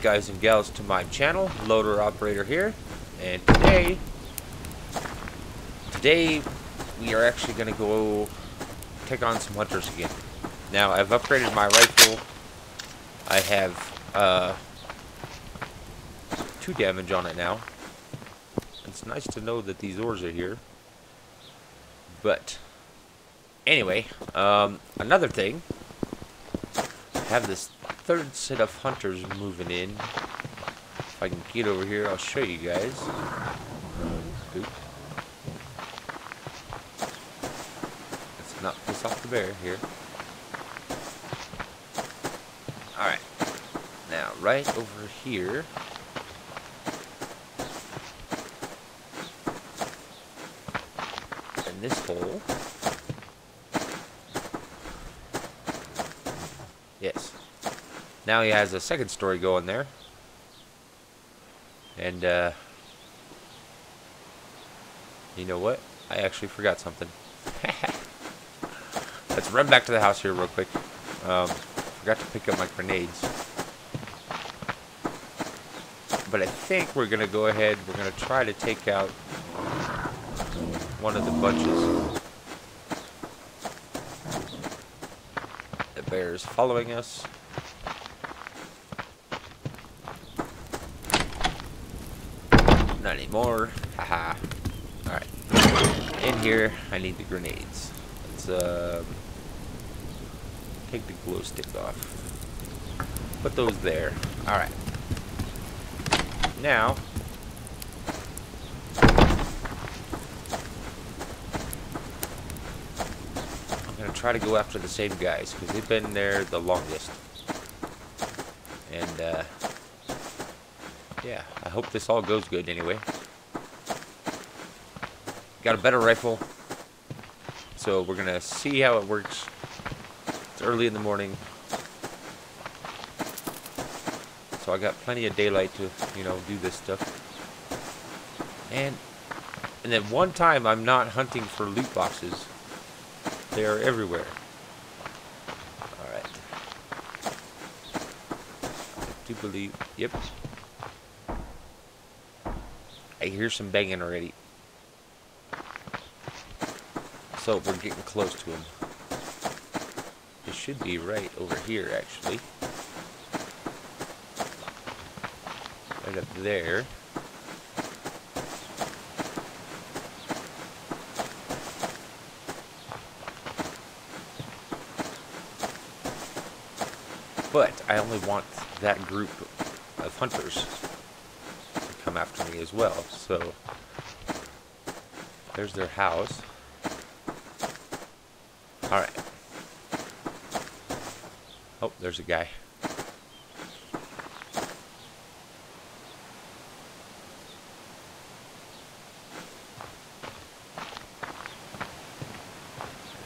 guys and gals to my channel, Loader Operator here, and today we are actually going to go take on some hunters again. Now I've upgraded my rifle. I have 2 damage on it now. It's nice to know that these ores are here, but anyway, another thing, I have this 3rd set of hunters moving in. If I can get over here, I'll show you guys. Let's not piss off the bear here. Alright, now right over here, in this hole, yes, now he has a 2nd story going there, and you know what, I actually forgot something. Let's run back to the house here real quick. Forgot to pick up my grenades, but I think we're gonna go ahead, we're gonna try to take out one of the bunches. The bear is following us. Not anymore, haha. Alright, in here I need the grenades. Let's take the glow stick off. Put those there. Alright. Now, I'm going to try to go after the same guys, because they've been there the longest. And, yeah, I hope this all goes good anyway. Got a better rifle, so we're going to see how it works. It's early in the morning, so I got plenty of daylight to, you know, do this stuff. And then one time, I'm not hunting for loot boxes. They are everywhere. All right. I do believe. Yep. I hear some banging already. So we're getting close to him. It should be right over here, actually. Right up there. But I only want that group of hunters to come after me as well. So there's their house. All right. Oh, there's a guy.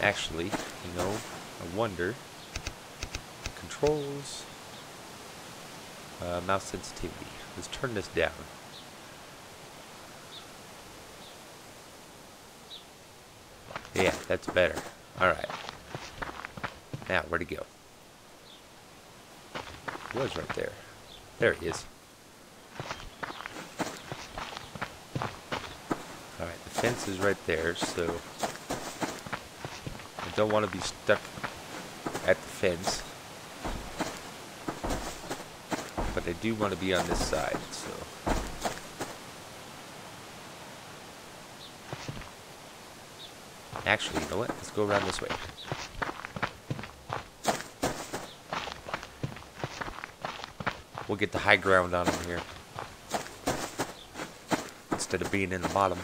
Actually, you know, I wonder. Controls. Mouse sensitivity. Let's turn this down. Yeah, that's better. All right. Now, where'd he go? Was right there. There he is. Alright, the fence is right there, so I don't want to be stuck at the fence. But I do want to be on this side, so. Actually, you know what? Let's go around this way. We'll get the high ground on him here, instead of being in the bottom.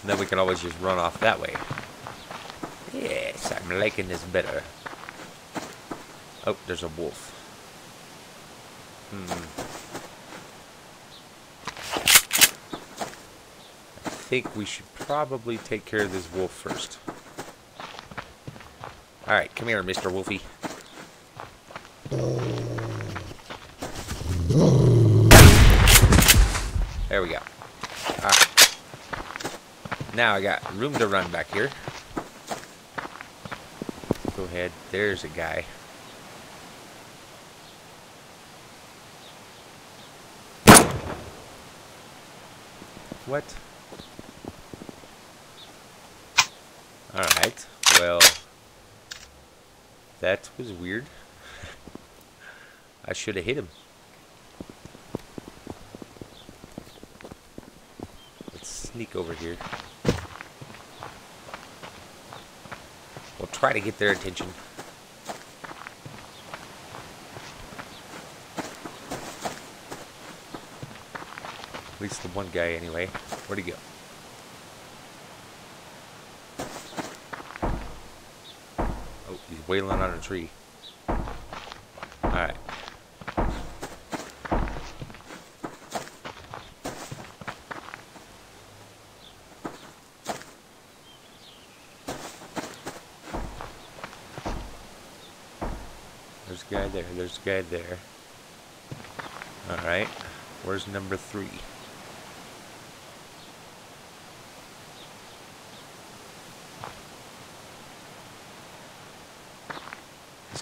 And then we can always just run off that way. Yes, I'm liking this better. Oh, there's a wolf. I think we should probably take care of this wolf first. Alright, come here, Mr. Wolfie. There we go. Alright. Now I got room to run back here. head. There's a guy. What? Alright, well, that was weird. I should have hit him. Let's sneak over here. We'll try to get their attention. At least the one guy anyway. Where'd he go? Oh, he's wailing on a tree. Alright. There's a guy there. There's a guy there. Alright. Where's number three?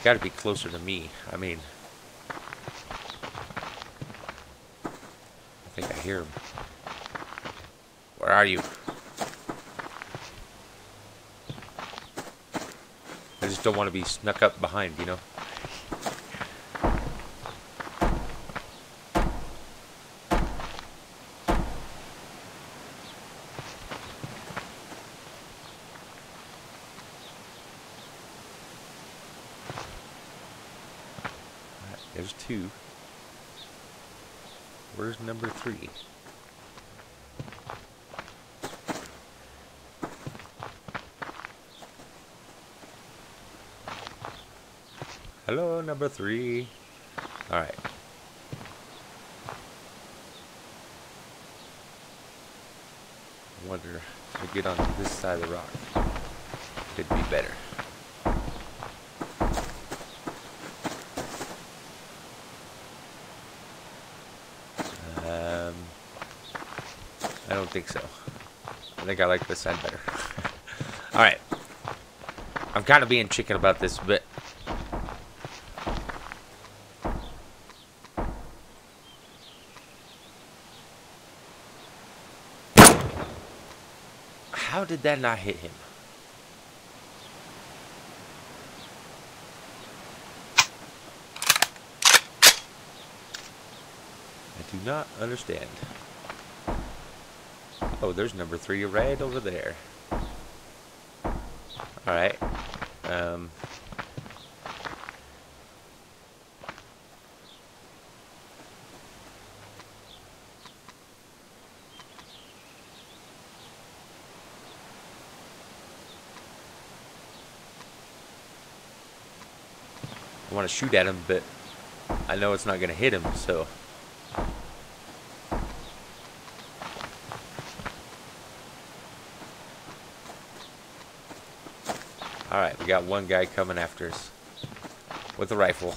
Got to be closer to me. I mean, I think I hear him. Where are you? I just don't want to be snuck up behind, you know? There's two. Where's number three? Hello, number three. All right. I wonder if I get on this side of the rock. Could be better. I don't think so. I think I like this side better. Alright. I'm kind of being chicken about this, but... how did that not hit him? I do not understand. Oh, there's number three right over there. Alright. I want to shoot at him, but I know it's not going to hit him, so... Alright, we got one guy coming after us with a rifle.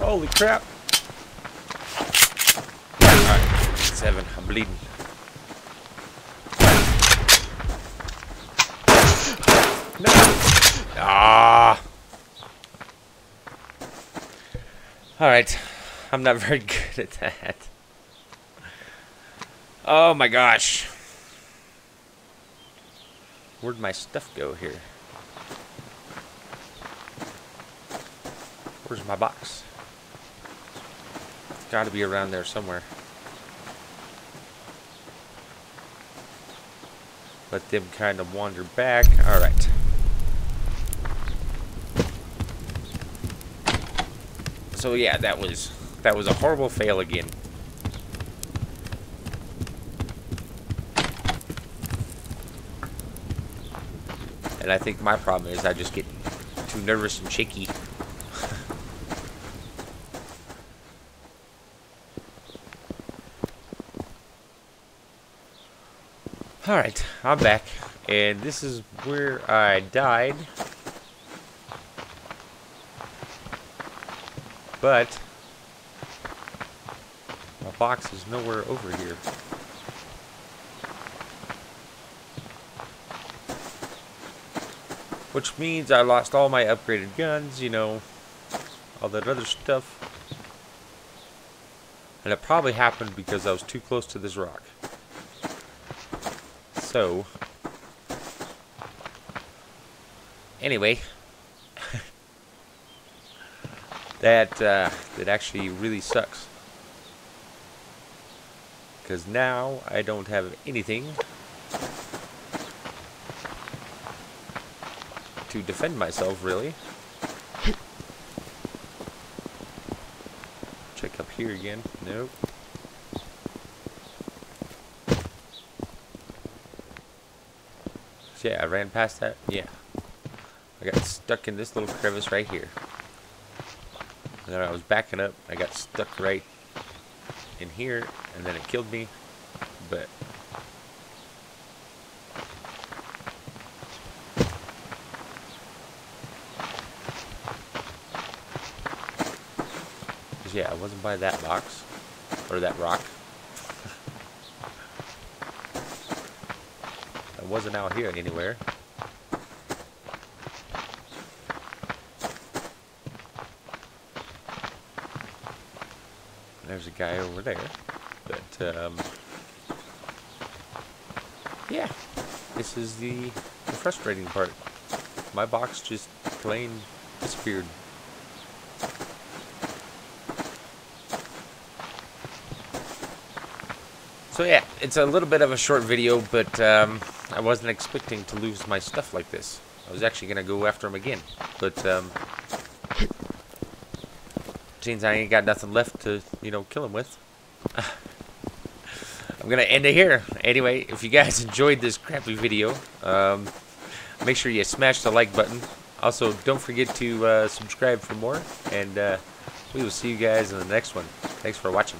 Holy crap! Alright, seven, I'm bleeding. No. Ah. All right. I'm not very good at that. Oh my gosh. Where'd my stuff go here? Where's my box? It's got to be around there somewhere. Let them kind of wander back. All right. So yeah, that was a horrible fail again. And I think my problem is I just get too nervous and shaky. Alright, I'm back. And this is where I died. But my box is nowhere over here. Which means I lost all my upgraded guns, you know, all that other stuff. And it probably happened because I was too close to this rock. So, anyway, that actually really sucks. Because now I don't have anything to defend myself, really. Check up here again. Nope. Yeah, I ran past that. Yeah. I got stuck in this little crevice right here. And then I was backing up. I got stuck right in here. And then it killed me. But yeah, I wasn't by that box, or that rock. I wasn't out here anywhere. There's a guy over there, but yeah, this is the frustrating part. My box just plain disappeared. So yeah, it's a little bit of a short video, but I wasn't expecting to lose my stuff like this. I was actually going to go after him again, but since I ain't got nothing left to, you know, kill him with, I'm going to end it here. Anyway, if you guys enjoyed this crappy video, make sure you smash the like button. Also, don't forget to subscribe for more, and we will see you guys in the next one. Thanks for watching.